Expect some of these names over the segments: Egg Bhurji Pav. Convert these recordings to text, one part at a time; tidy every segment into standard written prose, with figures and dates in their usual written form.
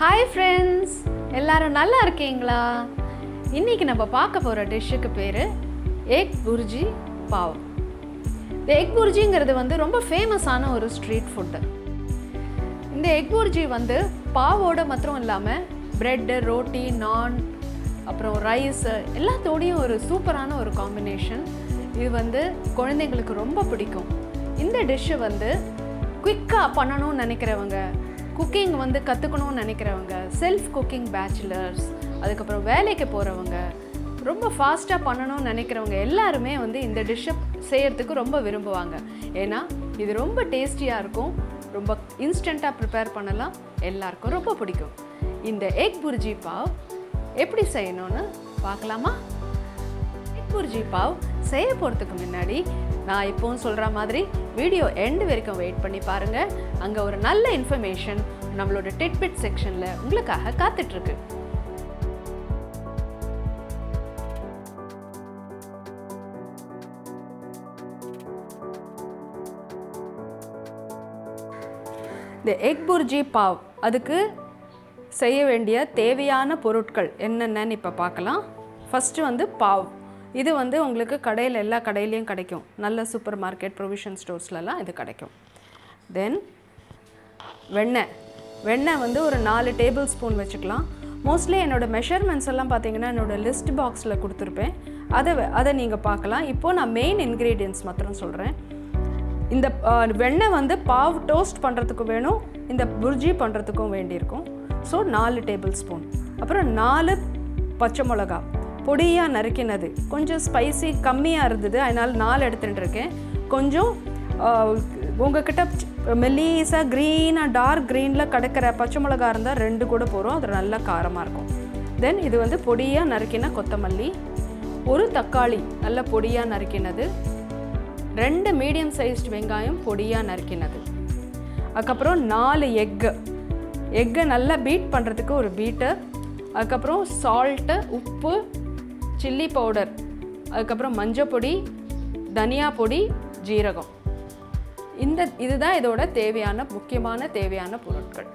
Hi friends, ellarum nalla irukkeengala. Inniki namba paaka pora dish ku peru egg bhurji pav. The egg bhurji ingiradhu vandu romba famous ana oru street food. Indha egg bhurji vandu paavoda matrum illama bread, roti, naan, appuram rice ellathodiyum oru super ana oru combination. Idu vandu kuzhandaigalukku romba pidikum. Indha dish vandu quick ah pannanum nenikravanga. Cooking வந்து கத்துக்கணும்னு நினைக்கிறவங்க, self cooking bachelors, அதுக்கு அப்புறம் வேலைக்கு போறவங்க, ரொம்ப ஃபாஸ்டா பண்ணனும்னு நினைக்கிறவங்க எல்லாரும் வந்து இந்த டிஷ் செய்யிறதுக்கு ரொம்ப விரும்புவாங்க. ஏனா இது ரொம்ப டேஸ்டியா இருக்கும், ரொம்ப இன்ஸ்டன்ட்டா prepare பண்ணலாம், எல்லாருக்கும் ரொம்ப பிடிக்கும். இந்த எக் புர்ஜி பாவ் எப்படி செய்யணும்னு பார்க்கலாமா? எக் புர்ஜி பாவ் செய்ய போறதுக்கு முன்னாடி நான் இப்போ சொல்ற மாதிரி வீடியோ எண்ட் வரைக்கும் வெயிட் பண்ணி பாருங்க. அங்க ஒரு நல்ல இன்ஃபர்மேஷன் நம்மளோட டிட்பிட் செக்ஷன்ல உங்களுக்காக காத்துட்டு இருக்கு. இந்த எக் புர்ஜி பாவ் அதுக்கு செய்ய வேண்டிய தேவையான பொருட்கள் என்னென்னு இப்ப பார்க்கலாம். ஃபர்ஸ்ட் வந்து பாவ். இது வந்து உங்களுக்கு கடையில் எல்லா கடையிலையும் கிடைக்கும், நல்ல சூப்பர் மார்க்கெட் ப்ரொவிஷன் ஸ்டோர்ஸ்லலாம் இது கிடைக்கும். தென் வெண்ணெய். வெண்ணெய் வந்து ஒரு 4 டேபிள் ஸ்பூன் வச்சுக்கலாம். மோஸ்ட்லி என்னோடய மெஷர்மெண்ட்ஸ் எல்லாம் பார்த்தீங்கன்னா என்னோடய லிஸ்ட் பாக்ஸில் கொடுத்துருப்பேன், அதை நீங்கள் பார்க்கலாம். இப்போது நான் மெயின் இன்க்ரீடியன்ட்ஸ் மாத்திரம் சொல்கிறேன். இந்த வெண்ணெய் வந்து பாவ் டோஸ்ட் பண்ணுறதுக்கும் வேணும், இந்த புர்ஜி பண்ணுறதுக்கும் வேண்டியிருக்கும். So 4 tablespoon. அப்புறம் 4 பச்சை மிளகா பொடியாக நறுக்கினது, கொஞ்சம் ஸ்பைசி கம்மியாக இருந்தது, அதனால் 4 எடுத்துட்டுருக்கேன். கொஞ்சம் உங்கள்கிட்ட மெல்லிசாக க்ரீனாக டார்க் க்ரீனில் கடக்கிற பச்சை மிளகா இருந்தால் 2 கூட போகிறோம், அது நல்லா காரமாக இருக்கும். தென் இது வந்து பொடியாக நறுக்கின கொத்தமல்லி, ஒரு தக்காளி நல்ல பொடியாக நறுக்கினது, 2 மீடியம் சைஸ்டு வெங்காயம் பொடியாக நறுக்கினது, அதுக்கப்புறம் 4 எக்கு நல்லா பீட் பண்ணுறதுக்கு ஒரு பீட்டர், அதுக்கப்புறம் சால்ட்டு, உப்பு, சில்லி பவுடர், அதுக்கப்புறம் மஞ்சள் பொடி, தனியா பொடி, ஜீரகம். இதுதான் இதோட முக்கியமான தேவையான பொருட்கள்.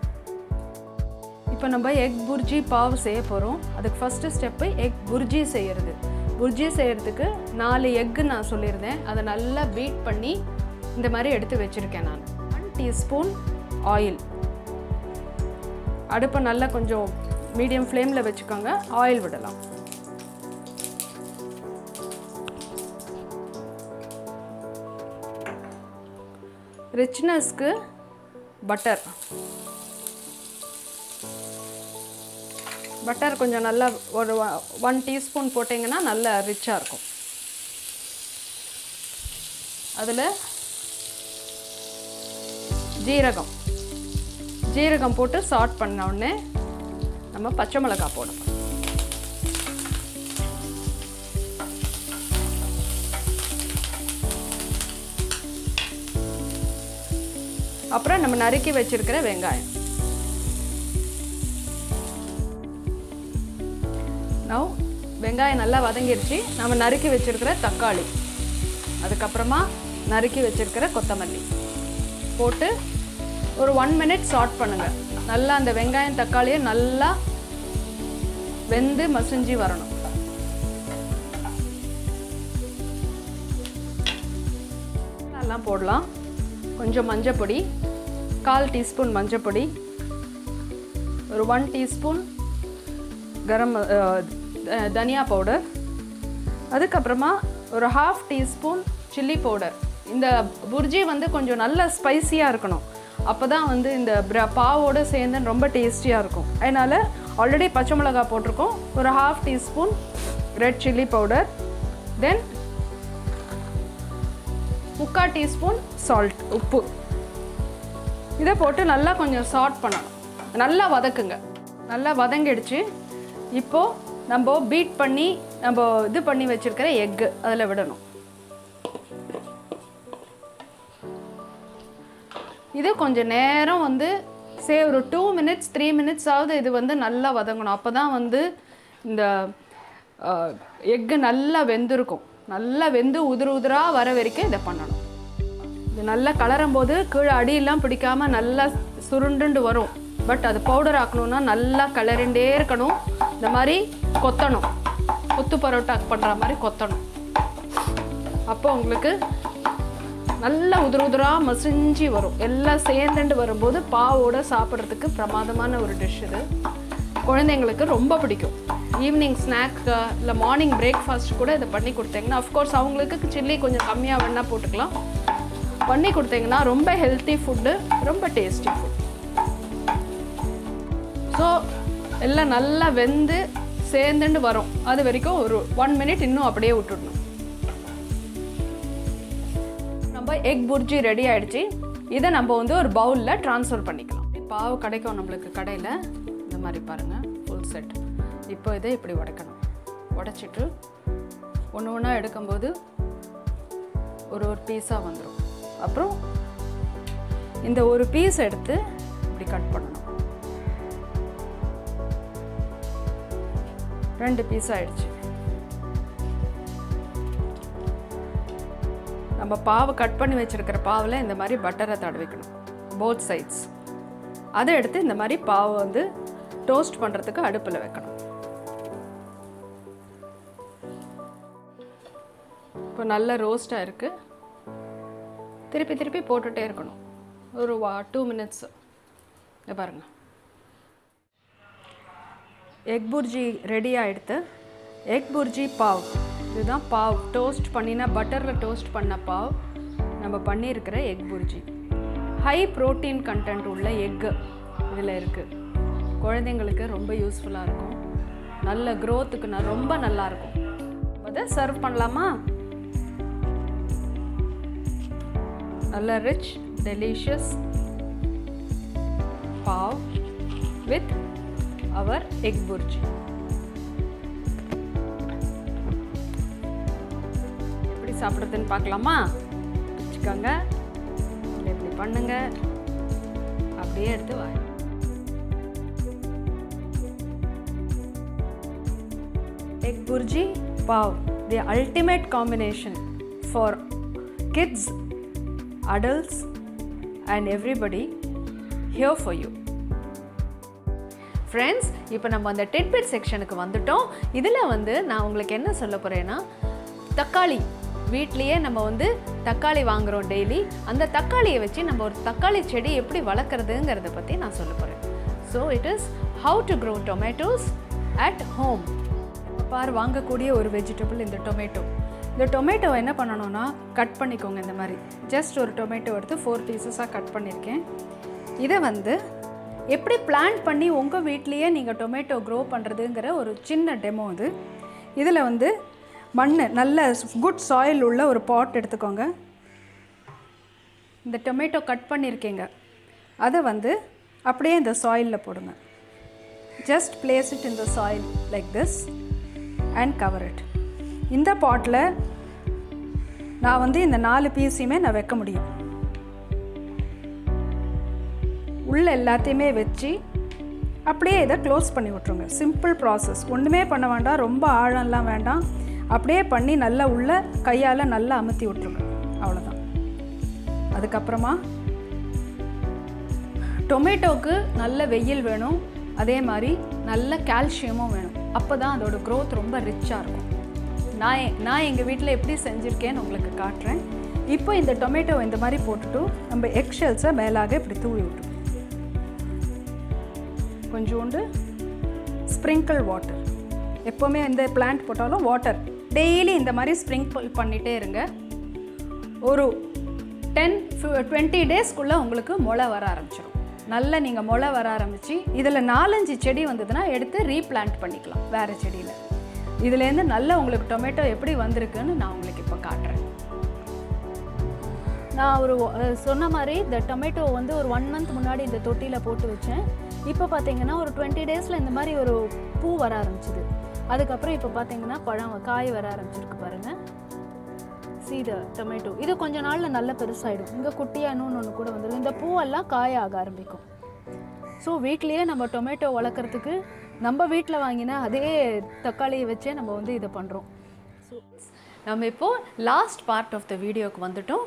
இப்போ நம்ம எக் புர்ஜி பாவ் செய்ய போகிறோம். அதுக்கு ஃபஸ்ட்டு ஸ்டெப்பு எக் புர்ஜி செய்கிறது. புர்ஜி செய்கிறதுக்கு 4 எக்கு நான் சொல்லியிருந்தேன், அதை நல்லா பீட் பண்ணி இந்த மாதிரி எடுத்து வச்சுருக்கேன். நான் 1 டீஸ்பூன் ஆயில். அடுப்பை நல்லா கொஞ்சம் மீடியம் ஃப்ளேமில் வச்சுக்கோங்க. ஆயில் விடலாம். ரிச்னஸ்க்கு பட்டர் கொஞ்சம் நல்லா ஒரு 1 டீஸ்பூன் போட்டிங்கன்னா நல்லா ரிச்சாக இருக்கும். அதில் ஜீரகம் போட்டு சாட் பண்ண உடனே நம்ம பச்சை மிளகா போடணும். அப்புறம் நம்ம நறுக்கி வச்சிருக்கிற வெங்காயம். நவ் வெங்காயம் நல்லா வதங்கிருச்சு. நம்ம நறுக்கி வச்சிருக்கிற தக்காளி, அதுக்கப்புறமா நறுக்கி வச்சிருக்கிற கொத்தமல்லி போட்டு ஒரு 1 மினிட் சாட் பண்ணுங்க. நல்லா அந்த வெங்காயம் தக்காளியை நல்லா வெந்து மசிஞ்சு வரணும். எல்லாம் போடலாம். கொஞ்சம் மஞ்சள் பொடி, 1/4 டீஸ்பூன் மஞ்சள் பொடி, ஒரு 1 டீஸ்பூன் தனியா பவுடர், அதுக்கப்புறமா ஒரு 1/2 டீஸ்பூன் சில்லி பவுடர். இந்த புர்ஜி வந்து கொஞ்சம் நல்லா ஸ்பைஸியாக இருக்கணும், அப்போ தான் வந்து இந்த பாவோடு சேர்ந்து ரொம்ப டேஸ்டியாக இருக்கும். அதனால் ஆல்ரெடி பச்சை மிளகா போட்டிருக்கோம், ஒரு 1/2 teaspoon red chilli powder, then 3/4 teaspoon salt, உப்பு. இதை போட்டு நல்லா கொஞ்சம் சாட் பண்ணணும். நல்லா வதக்குங்க. நல்லா வதங்கிடுச்சு. இப்போது நம்ம பீட் பண்ணி நம்ம இது பண்ணி வச்சுருக்கிற எக்கு அதில் விடணும். இது கொஞ்சம் நேரம் வந்து ஒரு 2 மினிட்ஸ் 3 மினிட்ஸ் ஆகுது. இது வந்து நல்லா வதங்கணும், அப்போ தான் வந்து இந்த எக்கு நல்லா வெந்திருக்கும். நல்லா வெந்து உதிராக வர வரைக்கும் இதை பண்ணணும். இது நல்லா கலரும் போது கீழே அடியெல்லாம் பிடிக்காமல் நல்லா சுருண்டுண்டு வரும். But the powder ஆக்கணும்னா நல்லா கலரிண்டே இருக்கணும் இந்த மாதிரி கொத்தணும் கொத்து பரோட்டாக்கு பண்ற மாதிரி கொத்தணும் அப்ப உங்களுக்கு நல்ல உதிரா மசிஞ்சி வரும் எல்லாம் சேர்ந்து வரும்போது பாவோட சாப்பிடுறதுக்கு பிரமாதமான ஒரு டிஷ் இது குழந்தைகளுக்கு ரொம்ப பிடிக்கும் ஈவினிங் ஸ்நாக் இல்ல மார்னிங் பிரேக்பாஸ்ட் கூட இத பண்ணி கொடுத்தீங்கன்னா of course அவங்களுக்கு chilli கொஞ்சம் கம்மியா வேணா போட்டுக்கலாம் பண்ணி கொடுத்தீங்கன்னா ரொம்ப ஹெல்தி ஃபுட் ரொம்ப டேஸ்டி ஃபுட் So, எல்லா நல்லா வெந்து சேர்ந்துண்டு வரும் அது வரைக்கும் ஒரு 1 minute இன்னும் அப்படியே விட்டுடணும் நம்ம எக் புர்ஜி ரெடி ஆயிடுச்சு இத நம்ம வந்து ஒரு பவுல்ல ட்ரான்ஸ்ஃபர் பண்ணிக்கலாம் பாவு கடைக்கு நமக்கு கடையில இந்த மாதிரி பாருங்க ফুল செட் இப்போ இத இப்படி உடைக்கணும் உடைச்சிட்டு ஒவ்வொண்ணா எடுக்கும்போது ஒரு பீஸா வந்துரும் அப்புறம் இந்த ஒரு பீஸ் எடுத்து இப்படி கட் பண்ணனும் ரெண்டு பீஸ் ஆயிடுச்சு நம்ம பாவை கட் பண்ணி வச்சிருக்கிற பாவுல இந்த மாதிரி பட்டரை தடவிக்கணும் both sides அதை எடுத்து இந்த மாதிரி பாவை வந்து டோஸ்ட் பண்றதுக்கு அடுப்புல வைக்கணும் இப்போ நல்ல ரோஸ்டா இருக்கு திருப்பி திருப்பி போட்டுட்டே இருக்கணும் ஒரு 2 minutes இத பாருங்க Egg Bhurji ready आयडत Egg Bhurji Pav इदा पाव toast पनीना butter ला toast पन्ना पाव नम्बर पनीर करे Egg Bhurji high protein content Ulla egg इदले इरुक्कु कोळंदैंगलुक्कु रोम्ब useful आ इरुक्कुम नल्ला growth कु रोम्ब नल्ला इरुक्कुम अदा सर्व पन्नलामा नल्ला rich delicious pav with our egg burji எப்படி சாப்பிடுறதுன்னு பார்க்கலாமா பிடிச்சுக்கங்க இப்படி பண்ணுங்க அப்படியே எடுத்து வாங்க egg burji pav the ultimate combination for kids adults and everybody here for you Friends, இப்போ நம்ம அந்த tidbit செக்ஷனுக்கு வந்துட்டோம். இதுல வந்து நான் உங்களுக்கு என்ன சொல்லப் போறேன்னா தக்காளி வீட்லயே நம்ம வந்து தக்காளி வாங்குறோம் டெய்லி. அந்த தக்காளியை வச்சு நம்ம ஒரு தக்காளி செடி எப்படி வளர்க்கிறதுங்கறத பத்தி நான் சொல்லப் போறேன். So it is how to grow tomatoes at home. பார் வாங்கக்கூடிய ஒரு vegetable இந்த டொமேட்டோ. இந்த டொமேட்டோ என்ன பண்ணனும்னா கட் பண்ணிக்கோங்க இந்த மாதிரி. Just ஒரு டொமேட்டோ எடுத்து 4 pieces ஆ கட் பண்ணிருக்கேன். இத வந்து எப்படி பிளான் பண்ணி உங்க வீட்லயே நீங்க டொமேட்டோ grow பண்றதுங்கற ஒரு சின்ன டெமோ இது. இதுல வந்து மண் நல்ல குட் soil உள்ள ஒரு பாட் எடுத்துக்கோங்க. இந்த டொமேட்டோ கட் பண்ணிருக்கீங்க. அத வந்து அப்படியே இந்த soil-ல போடுங்க. Just place it in the soil like this and cover it. இந்த பாட்ல நான் வந்து இந்த 4 பீஸையுமே நான் வைக்க முடியும். உள்ள எல்லாத்தையுமே வெச்சி அப்படியே இத க்ளோஸ் பண்ணி விட்டுருங்க சிம்பிள் process ஒண்ணுமே பண்ண வேண்டாம் ரொம்ப ஆழம்லாம் வேண்டாம் அப்படியே பண்ணி நல்லா உள்ள கையால நல்லா அமுத்தி விட்டுருங்க அவ்வளவுதான் அதுக்கு அப்புறமா டொமேட்டோக்கு நல்ல வெயில் வேணும் அதே மாதிரி நல்ல கால்சியமும் வேணும் அப்பதான் அதோட growth ரொம்ப ரிச்சா இருக்கும் நான் எங்க வீட்ல எப்படி செஞ்சிருக்கேன்னு உங்களுக்கு காட்றேன் இப்போ இந்த டொமேட்டோ இந்த மாதிரி போட்டுட்டு நம்ம எக் ஷெல்ஸை மேலாக இப்படி தூவி விட்டுருங்க கொஞ்சோண்டு ஸ்ப்ரிங்கிள் வாட்டர் எப்பவுமே இந்த பிளான்ட் போட்டாலும் வாட்டர் டெய்லி இந்த மாதிரி ஸ்ப்ரிங்கிள் பண்ணிட்டே இருங்க ஒரு 10-20 டேஸ்க்குள்ள உங்களுக்கு முளை வர ஆரம்பிச்சிடும் நல்ல நீங்க முளை வர ஆரம்பிச்சி இதுல 4-5 செடி வந்ததுனா எடுத்து ரீப்ளான்ட் பண்ணிக்கலாம் வேற செடியில இதுல இருந்து நல்ல உங்களுக்கு டொமேட்டோ எப்படி வந்திருக்குன்னு நான் உங்களுக்கு இப்ப காட்டுறேன் நான் ஒரு சொன்ன மாதிரி இந்த டொமேட்டோ வந்து ஒரு 1 month முன்னாடி இந்த தொட்டியில போட்டு வச்சேன் இப்போ பாத்தீங்கன்னா ஒரு 20 டேஸ்ல இந்த மாதிரி ஒரு பூ வர ஆரம்பிச்சது அதுக்கு அப்புறம் இப்போ பாத்தீங்கன்னா பழம் காய் வர ஆரம்பிச்சிருக்கு பாருங்க சீத டொமேட்டோ இது கொஞ்ச நாள்ல நல்ல பெருசாயிடும் இங்க குட்டியா இன்னொன்னு கூட வந்துரும் இந்த பூ எல்லாம் காய் ஆக ஆரம்பிக்கும் சோ வீட்லயே நம்ம டொமேட்டோ வளர்க்கிறதுக்கு நம்ம வீட்ல வாங்கினா அதே தக்காளியை வச்சே நம்ம வந்து இத பண்றோம் சோ நாம இப்போ லாஸ்ட் பார்ட் ஆஃப் தி வீடியோக்கு வந்துட்டோம்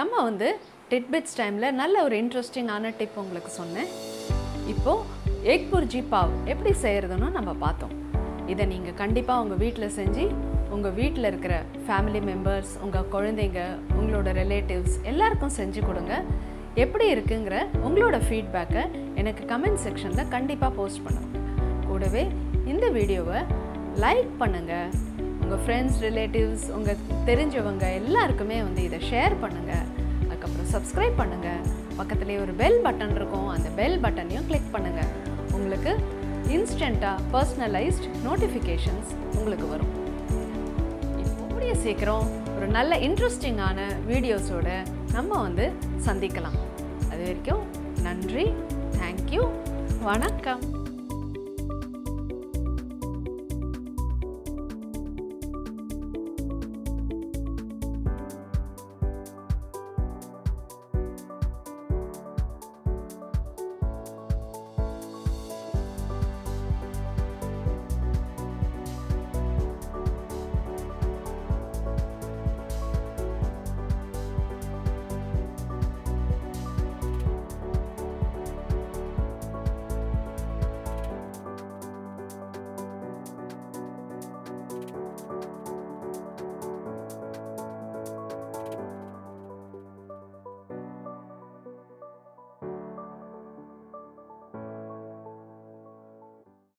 நம்ம வந்து tidbits timeல நல்ல ஒரு இன்ட்ரஸ்டிங்கான டிப் உங்களுக்கு சொன்னேன் இப்போ எக் புர்ஜி பாவ் எப்படி செய்யறதுன்னு நம்ம பார்த்தோம். இதை நீங்கள் கண்டிப்பாக உங்கள் வீட்டில் செஞ்சு உங்கள் வீட்டில் இருக்கிற ஃபேமிலி மெம்பர்ஸ், உங்கள் குழந்தைங்க, உங்களோட ரிலேட்டிவ்ஸ் எல்லாருக்கும் செஞ்சு கொடுங்க. எப்படி இருக்குங்கிற உங்களோட ஃபீட்பேக்கை எனக்கு கமெண்ட் செக்ஷனில் கண்டிப்பாக போஸ்ட் பண்ணுங்க. கூடவே இந்த வீடியோவை லைக் பண்ணுங்கள். உங்கள் ஃப்ரெண்ட்ஸ், ரிலேட்டிவ்ஸ், உங்கள் தெரிஞ்சவங்க எல்லாருக்குமே இதை ஷேர் பண்ணுங்கள். அதுக்கப்புறம் சப்ஸ்கிரைப் பண்ணுங்கள். பக்கத்துலேயே ஒரு பெல் பட்டன் இருக்கும், அந்த பெல் பட்டனையும் கிளிக் பண்ணுங்கள். உங்களுக்கு இன்ஸ்டண்ட்டாக பர்சனலைஸ்ட் நோட்டிஃபிகேஷன்ஸ் உங்களுக்கு வரும். இப்போடியே சீக்கிரம் ஒரு நல்ல இன்ட்ரெஸ்டிங்கான வீடியோஸோட நம்ம சந்திக்கலாம். அது வரைக்கும் நன்றி, தேங்க்யூ, வணக்கம்.